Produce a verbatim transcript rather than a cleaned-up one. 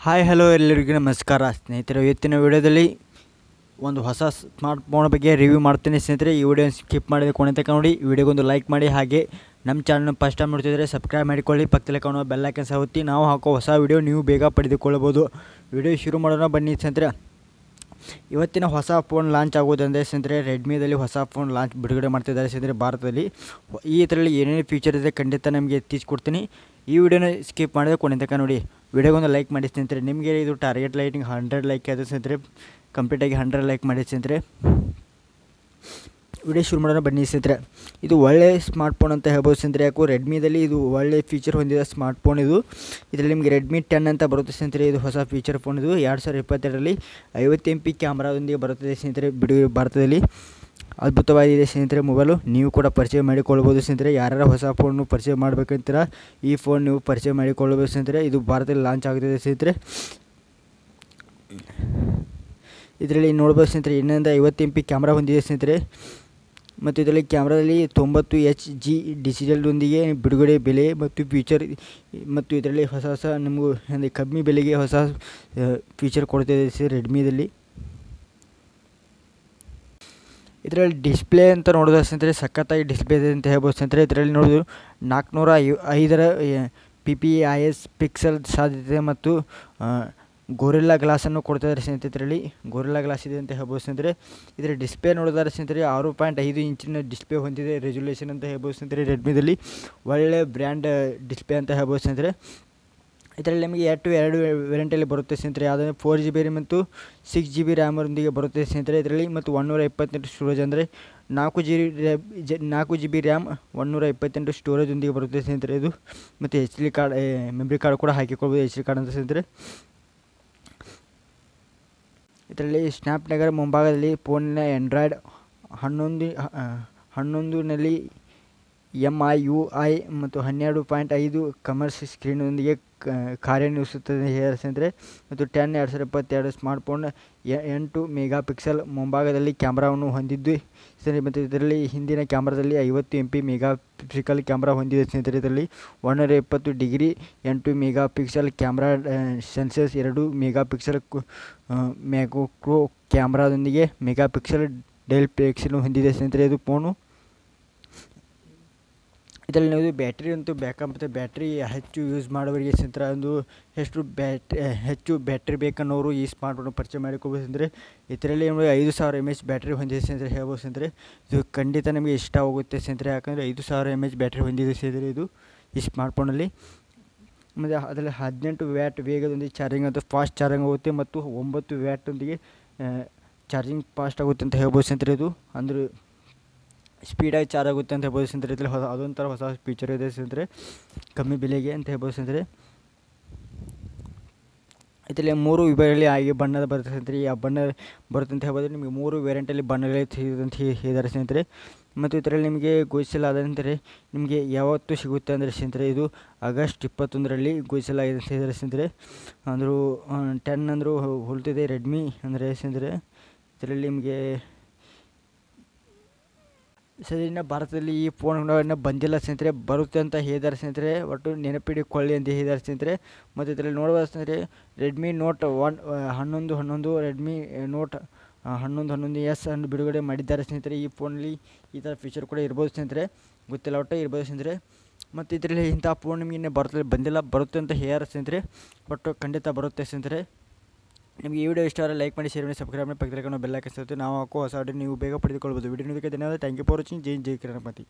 Hi hello एल्लरिगू नमस्कार स्नेहितरे ಇವತ್ತಿನ ವಿಡಿಯೋದಲ್ಲಿ ಒಂದು ಹೊಸ ಸ್ಮಾರ್ಟ್ ಫೋನ್ ಬಗ್ಗೆ ರಿವ್ಯೂ ಮಾಡ್ತೀನಿ ಸ್ನೇಹಿತರೆ ಈ ವಿಡಿಯೋನ ಸ್ಕಿಪ್ ಮಾಡದೆ ಕೊನೆ ತನಕ ನೋಡಿ ವಿಡಿಯೋಗೆ ಒಂದು ಲೈಕ್ ಮಾಡಿ ಹಾಗೆ ನಮ್ಮ ಚಾನೆಲ್ ಫಸ್ಟ್ ಟೈಮ್ ನೋಡ್ತಿದ್ರೆ ಸಬ್ಸ್ಕ್ರೈಬ್ ಮಾಡಿಕೊಳ್ಳಿ ಪಕ್ಕದಲ್ಲಿ ಕಾಣೋ ಬೆಲ್ ಐಕಾನ್ ಒತ್ತಿ ನಾವು ಹಾಕೋ ಹೊಸ ವಿಡಿಯೋ ನೀವು ಬೇಗ ಪಡೆದುಕೊಳ್ಳಬಹುದು ವಿಡಿಯೋ ಶುರು ಮಾಡೋಣ ಬನ್ನಿ ಸ್ನೇಹಿತರೆ ಇವತ್ತಿನ ಹೊಸ ಫೋನ್ ಲಾಂಚ್ ಆಗೋದಂದ್ರೆ ಸ್ನೇಹಿತರೆ Redmi ದಲ್ಲಿ ಹೊಸ ಫೋನ್ ಲಾಂಚ್ ಬಿಡುಗಡೆ ಮಾಡ್ತಿದ್ದಾರೆ ಸ್ನೇಹಿತರೆ ಭಾರತದಲ್ಲಿ ಈ ಇದರಲ್ಲಿ ಏನೇನೇ ಫೀಚರ್ ಇದೆ ಖಂಡಿತ ನಿಮಗೆ ತಿಳಿಸ್ಕೊಡ್ತೀನಿ ಈ ವಿಡಿಯೋನ ಸ್ಕಿಪ್ ಮಾಡದೆ ಕೊನೆ ತನಕ ನೋಡಿ वीडियो लाइक ಮಾಡಿ ಸ್ನೇಹಿತರೆ ನಿಮಗೆ ಇದು टारगेट लाइटिंग हंड्रेड लाइक ಆಯ್ತು ಸ್ನೇಹಿತರೆ कंप्लीट ಆಗಿ हंड्रेड लाइक ಮಾಡಿ ಸ್ನೇಹಿತರೆ वीडियो ಶುರು ಮಾಡೋಣ ಬನ್ನಿ ಸ್ನೇಹಿತರೆ ಇದು ಒಳ್ಳೆ ಸ್ಮಾರ್ಟ್ ಫೋನ್ ಅಂತ ಹೇಳಬಹುದು ಸ್ನೇಹಿತರೆ ಯಾಕೋ Redmi ದಲ್ಲಿ ಇದು ಒಳ್ಳೆ ಫೀಚರ್ ಹೊಂದಿದ ಸ್ಮಾರ್ಟ್ ಫೋನ್ ಇದು ಇದರಲ್ಲಿ ನಿಮಗೆ Redmi टेन ಅಂತ ಬರುತ್ತೆ ಸ್ನೇಹಿತರೆ ಇದು ಹೊಸ ಫೀಚರ್ ಫೋನ್ ಇದು ಎರಡು ಸಾವಿರದ ಇಪ್ಪತ್ತೆರಡು ರಲ್ಲಿ ಐವತ್ತು ಎಂಪಿ ಕ್ಯಾಮೆರಾದೊಂದಿಗೆ ಬರುತ್ತೆ ಸ್ನೇಹಿತರೆ ಬಿಡುಗಡೆ ಭಾರತದಲ್ಲಿ ಅದ್ಭುತವಾಗಿದೆ ಸ್ನೇಹಿತರೆ ಮೊಬೈಲ್ ನೀವು ಕೂಡ ಪರ್ಚೇಸ್ ಮಾಡಿಕೊಳ್ಳಬಹುದು ಸ್ನೇಹಿತರೆ ಯಾರಾದರೂ ಹೊಸ ಫೋನ್ ಪರ್ಚೇಸ್ ಮಾಡಬೇಕು ಅಂತೀರಾ ಈ ಫೋನ್ ನೀವು ಪರ್ಚೇಸ್ ಮಾಡಿಕೊಳ್ಳಬಹುದು ಸ್ನೇಹಿತರೆ ಇದು ಭಾರತದಲ್ಲಿ ಲಾಂಚ್ ಆಗಿದೆ ಸ್ನೇಹಿತರೆ ಇದರಲ್ಲಿ ನೋಡಬಹುದು ಸ್ನೇಹಿತರೆ ಇನ್ನೊಂದು ಐವತ್ತು ಎಂಪಿ ಕ್ಯಾಮೆರಾ ಹೊಂದಿದೆ ಸ್ನೇಹಿತರೆ ಮತ್ತು ಇದರಲ್ಲಿ ಕ್ಯಾಮೆರಾದಲ್ಲಿ ತೊಂಬತ್ತು ಎಚ್ ಜಿ ಡಿಜಿಟಲ್ ಒಂದಿಗೆ ಬಿಡುಗಡೆ ಬೆಲೆ ಮತ್ತು ಫೀಚರ್ ಮತ್ತು ಇದರಲ್ಲಿ ಹೊಸ ಹೊಸ ನಿಮಗೆ ಅಂದರೆ ಕಮ್ಮಿ ಬೆಲೆಗೆ ಹೊಸ ಫೀಚರ್ ಕೊಡ್ತಿದೆ ಸರ್ ರೆಡ್ಮಿದಲ್ಲಿ ಇದರಲ್ಲಿ ಡಿಸ್ಪ್ಲೇ ಅಂತ ನೋಡೋದು ಸ್ನೇಹಿತರೆ ಸಖತ್ತಾಗಿ ಡಿಸ್ಪ್ಲೇ ಇದೆ ಅಂತ ಹೇಳ್ಬೋದು ಸ್ನೇಹಿತರೆ ಇದರಲ್ಲಿ ನೋಡೋದು ನಾಲ್ಕುನೂರ ಐದರ P P I S pixel ಸಾಧ್ಯತೆ ಮತ್ತು ಗೊರಿಲ್ಲಾ ಗ್ಲಾಸನ್ನು ಕೊಡ್ತಾಯಿದ್ದಾರೆ ಸ್ನೇಹಿತರೆ ಇದರಲ್ಲಿ ಗೊರಿಲ್ಲಾ ಗ್ಲಾಸ್ ಇದೆ ಅಂತ ಹೇಳ್ಬೋದು ಸ್ನೇಹಿತರೆ ಇದರ ಡಿಸ್ಪ್ಲೇ ನೋಡೋದಾದ್ರೆ ಸ್ನೇಹಿತರೆ ಆರು ಪಾಯಿಂಟ್ ಐದು ಇಂಚಿನ ಡಿಸ್ಪ್ಲೇ ಹೊಂದಿದೆ ರೆಸೊಲ್ಯೂಷನ್ ಅಂತ ಹೇಳ್ಬೋದು ಸ್ನೇಹಿತರೆ ರೆಡ್ಮಿದಲ್ಲಿ ಒಳ್ಳೆಯ ಬ್ರ್ಯಾಂಡ್ ಡಿಸ್ಪ್ಲೇ ಅಂತ ಹೇಳ್ಬೋದು ಸ್ನೇಹಿತರೆ ಇದರಲ್ಲಿ ನಿಮಗೆ ಎರಡು ಎರಡು ವೇರಿಯಂಟಲ್ಲಿ ಬರುತ್ತೆ ಸ್ನೇಹಿತರೆ ಯಾವುದಂದರೆ ಫೋರ್ ಜಿ ಬಿ ರ್ಯಾಮ್ ಮತ್ತು ಸಿಕ್ಸ್ ಜಿ ಬಿ ರ್ಯಾಮರೊಂದಿಗೆ ಬರುತ್ತೆ ಸ್ನೇಹಿತರೆ ಇದರಲ್ಲಿ ಮತ್ತು ಒಂದುನೂರ ಇಪ್ಪತ್ತೆಂಟು ಸ್ಟೋರೇಜ್ ಅಂದರೆ ನಾಲ್ಕು ಜಿ ಜಿ ನಾಲ್ಕು ಜಿ ಬಿ ರ್ಯಾಮ್ ಒಂದುನೂರ ಇಪ್ಪತ್ತೆಂಟು ಸ್ಟೋರೇಜೊಂದಿಗೆ ಬರುತ್ತೆ ಸ್ನೇಹಿತರೆ ಇದು ಮತ್ತು H D card memory card ಕೂಡ ಹಾಕಿಕೊಳ್ಬೋದು ಎಚ್ ಡಿ ಕಾರ್ಡ್ ಅಂತ ಸ್ನೇಹಿತರೆ ಇದರಲ್ಲಿ ಸ್ನ್ಯಾಪ್ಡ್ರ್ಯಾಗನ್ ಮುಂಭಾಗದಲ್ಲಿ ಫೋನಿನ ಆ್ಯಂಡ್ರಾಯ್ಡ್ ಹನ್ನೊಂದು ಹನ್ನೊಂದರಲ್ಲಿ ಎಮ್ ಐ ಯು ಐ ಮತ್ತು ಹನ್ನೆರಡು ಪಾಯಿಂಟ್ ಐದು ಕಮರ್ಸ್ ಸ್ಕ್ರೀನೊಂದಿಗೆ ಕಾರ್ಯನಿರ್ವಹಿಸುತ್ತದೆ ಸ್ನೇಹಿತರೆ ಮತ್ತು ಟೆನ್ ಎರಡು ಸಾವಿರದ ಇಪ್ಪತ್ತೆರಡು ಸ್ಮಾರ್ಟ್ ಫೋನ್ ಎಂಟು ಮೆಗಾ ಪಿಕ್ಸೆಲ್ ಮುಂಭಾಗದಲ್ಲಿ ಕ್ಯಾಮ್ರಾವನ್ನು ಹೊಂದಿದ್ದು ಸ್ನೇಹಿತರೆ ಮತ್ತು ಇದರಲ್ಲಿ ಹಿಂದಿನ ಕ್ಯಾಮ್ರಾದಲ್ಲಿ ಐವತ್ತು M P mega pixel camera ಹೊಂದಿದೆ ಸ್ನೇಹಿತರೆ ಇದರಲ್ಲಿ ಒಂದೂರ ಇಪ್ಪತ್ತು ಡಿಗ್ರಿ ಎಂಟು ಮೆಗಾ ಪಿಕ್ಸೆಲ್ ಕ್ಯಾಮ್ರಾ ಸೆನ್ಸಸ್ ಎರಡು ಮೆಗಾ ಪಿಕ್ಸೆಲ್ ಮ್ಯಾಕೋ ಕ್ರೋ ಕ್ಯಾಮ್ರಾದೊಂದಿಗೆ ಮೆಗಾ ಪಿಕ್ಸೆಲ್ ಡೈಲ್ ಪಿಕ್ಸೆಲ್ ಹೊಂದಿದೆ ಸ್ನೇಹಿತರೆ ಇದು ಫೋನು ಇದರಲ್ಲಿ ನೀವು ಬ್ಯಾಟ್ರಿ ಅಂತೂ ಬ್ಯಾಕಪ್ ಮತ್ತು ಬ್ಯಾಟ್ರಿ ಹೆಚ್ಚು ಯೂಸ್ ಮಾಡೋರಿಗೆ ಸ್ನೇಹಿತರೆ ಒಂದು ಎಷ್ಟು ಬ್ಯಾಟ್ರಿ ಹೆಚ್ಚು ಬ್ಯಾಟ್ರಿ ಬೇಕನ್ನೋರು ಈ ಸ್ಮಾರ್ಟ್ ಫೋನ್ ಪರ್ಚೇಸ್ ಮಾಡಿಕೊಳ್ಬೋದು ಸ್ನೇಹಿತರೆ ಇದರಲ್ಲಿ ನಿಮಗೆ ಐದು ಸಾವಿರ ಎಮ್ ಎಚ್ ಬ್ಯಾಟ್ರಿ ಹೊಂದಿದೆ ಸ್ನೇಹಿತರೆ ಹೇಳ್ಬೋದು ಸ್ನೇಹಿತರೆ ಇದು ಖಂಡಿತ ನಮಗೆ ಇಷ್ಟ ಆಗುತ್ತೆ ಸ್ನೇಹಿತರೆ ಯಾಕಂದರೆ ಐದು ಸಾವಿರ ಎಮ್ ಎಚ್ ಬ್ಯಾಟ್ರಿ ಹೊಂದಿದೆ ಸ್ನೇಹಿತರೆ ಇದು ಈ ಸ್ಮಾರ್ಟ್ ಫೋನಲ್ಲಿ ಮತ್ತು ಅದರಲ್ಲಿ ಹದಿನೆಂಟು ವ್ಯಾಟ್ ವೇಗದೊಂದಿಗೆ ಚಾರ್ಜಿಂಗ್ ಅಂತ ಫಾಸ್ಟ್ ಚಾರ್ಜಿಂಗ್ ಆಗುತ್ತೆ ಮತ್ತು ಒಂಬತ್ತು ವ್ಯಾಟ್ನೊಂದಿಗೆ ಚಾರ್ಜಿಂಗ್ ಫಾಸ್ಟ್ ಆಗುತ್ತೆ ಅಂತ ಹೇಳ್ಬೋದು ಸ್ನೇಹಿತರೆ ಇದು ಅಂದರೆ ಸ್ಪೀಡಾಗಿ ಚಾರ್ಜ್ ಆಗುತ್ತೆ ಅಂತ ಹೇಳ್ಬೋದು ಸ್ನೇಹಿತರೆ ಇದರಲ್ಲಿ ಹೊಸ ಅದೊಂಥರ ಹೊಸ ಫೀಚರ್ ಇದೆ ಸ್ನೇಹಿತರೆ ಕಮ್ಮಿ ಬೆಲೆಗೆ ಅಂತ ಹೇಳ್ಬೋದು ಸ್ನೇಹಿತರೆ ಇದರಲ್ಲಿ ಮೂರು ವಿಭಾಗಗಳಲ್ಲಿ ಆಗಿ ಬಣ್ಣದ ಬರುತ್ತೆ ಸ್ನೇಹಿತರೆ ಆ ಬಣ್ಣ ಬರುತ್ತೆ ಅಂತ ಹೇಳ್ಬೋದು ನಿಮಗೆ ಮೂರು ವೇರಿಯಂಟಲ್ಲಿ ಬಣ್ಣಗಳು ಸಿಗುತ್ತಂತ ಹೇಳಿದ್ದಾರೆ ಸ್ನೇಹಿತರೆ ಮತ್ತು ಇದರಲ್ಲಿ ನಿಮಗೆ ಘೋಷಿಸಲಾದಂದರೆ ನಿಮಗೆ ಯಾವತ್ತು ಸಿಗುತ್ತೆ ಅಂದರೆ ಸ್ನೇಹಿತರೆ ಇದು ಆಗಸ್ಟ್ ಇಪ್ಪತ್ತೊಂದರಲ್ಲಿ ಘೋಷಿಸಲಾಗಿದೆ ಅಂತ ಹೇಳಿದರೆ ಸ್ನೇಹಿತರೆ ಅಂದರೂ ಟೆನ್ ಅಂದರೂ ಹೊಲ್ತಿದೆ ರೆಡ್ಮಿ ಅಂದರೆ ಸ್ನೇಹಿತರೆ ಇದರಲ್ಲಿ ನಿಮಗೆ ಸರಿ ಇನ್ನು ಭಾರತದಲ್ಲಿ ಈ ಫೋನ್ಗಳನ್ನ ಬಂದಿಲ್ಲ ಸ್ನೇಹಿತರೆ ಬರುತ್ತೆ ಅಂತ ಹೇಳಿದ್ದಾರೆ ಸ್ನೇಹಿತರೆ ಒಟ್ಟು ನೆನಪಿಡಿಕೊಳ್ಳಿ ಅಂತ ಹೇಳಿದ್ದಾರೆ ಸ್ನೇಹಿತರೆ ಮತ್ತು ಇದರಲ್ಲಿ ನೋಡಬಹುದು ಸ್ನೇಹಿತರೆ ರೆಡ್ಮಿ ನೋಟ್ ಒನ್ ಹನ್ನೊಂದು ಹನ್ನೊಂದು ರೆಡ್ಮಿ ನೋಟ್ ಹನ್ನೊಂದು ಹನ್ನೊಂದು ಎಸ್ ಅನ್ನು ಬಿಡುಗಡೆ ಮಾಡಿದ್ದಾರೆ ಸ್ನೇಹಿತರೆ ಈ ಫೋನಲ್ಲಿ ಈ ಥರ ಫೀಚರ್ ಕೂಡ ಇರ್ಬೋದು ಸ್ನೇಹಿತರೆ ಗೊತ್ತಿಲ್ಲ ಒಟ್ಟು ಇರ್ಬೋದು ಸ್ನೇಹಿತರೆ ಮತ್ತು ಇದರಲ್ಲಿ ಇಂಥ ಫೋನ್ ನಿಮಗೆ ಇನ್ನೂ ಭಾರತದಲ್ಲಿ ಬಂದಿಲ್ಲ ಬರುತ್ತೆ ಅಂತ ಹೇಳಿದ್ದಾರೆ ಸ್ನೇಹಿತರೆ ಒಟ್ಟು ಖಂಡಿತ ಬರುತ್ತೆ ಸ್ನೇಹಿತರೆ ನಿಮಗೆ ಈ ವಿಡಿಯೋ ಇಷ್ಟ ಆದರೆ ಲೈಕ್ ಮಾಡಿ ಶೇರ್ ಮಾಡಿ ಸಬ್ಸ್ಕ್ರೈಬ್ ಮಾಡಿ ಪಕ್ಕದಲ್ಲಿ ಬೆಲ್ ಐಕಾನ್ ಒತ್ತಿ ನಾವು ಹಾಕೋ ಹೊಸ ಆಡಿಯೋ ನೀವು ಬೇಗ ಪಡೆದುಕೊಳ್ಳಬಹುದು ವಿಡಿಯೋ ನೋಡೋದಕ್ಕೆ ಧನ್ಯವಾದ ಥ್ಯಾಂಕ್ ಯು ಫಾರ್ ವಾಚಿಂಗ್ ಜೈ ಜೈ ಕ್ರೀಡಾಪತಿ.